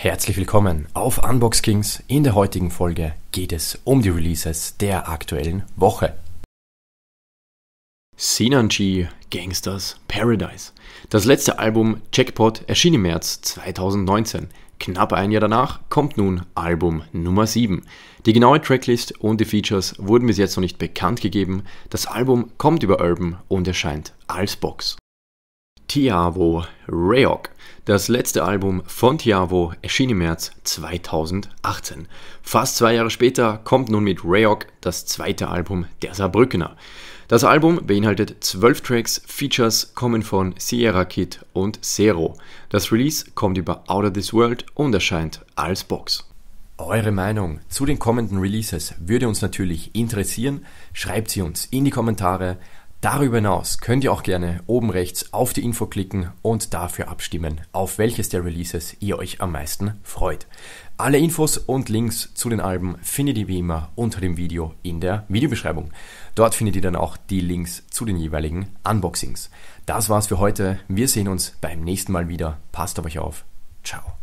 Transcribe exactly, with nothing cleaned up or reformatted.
Herzlich willkommen auf Unbox Kings. In der heutigen Folge geht es um die Releases der aktuellen Woche. Sinan-G, Gangsters Paradise. Das letzte Album Jackpot erschien im März zweitausendneunzehn. Knapp ein Jahr danach kommt nun Album Nummer sieben. Die genaue Tracklist und die Features wurden bis jetzt noch nicht bekannt gegeben. Das Album kommt über Urban und erscheint als Box. Tiavo Raock. Das letzte Album von Tiavo erschien im März zweitausendachtzehn. Fast zwei Jahre später kommt nun mit Raock das zweite Album der Saarbrückener. Das Album beinhaltet zwölf Tracks, Features kommen von Sierra Kidd und Zero. Das Release kommt über Outer This World und erscheint als Box. Eure Meinung zu den kommenden Releases würde uns natürlich interessieren. Schreibt sie uns in die Kommentare. Darüber hinaus könnt ihr auch gerne oben rechts auf die Info klicken und dafür abstimmen, auf welches der Releases ihr euch am meisten freut. Alle Infos und Links zu den Alben findet ihr wie immer unter dem Video in der Videobeschreibung. Dort findet ihr dann auch die Links zu den jeweiligen Unboxings. Das war's für heute. Wir sehen uns beim nächsten Mal wieder. Passt auf euch auf. Ciao.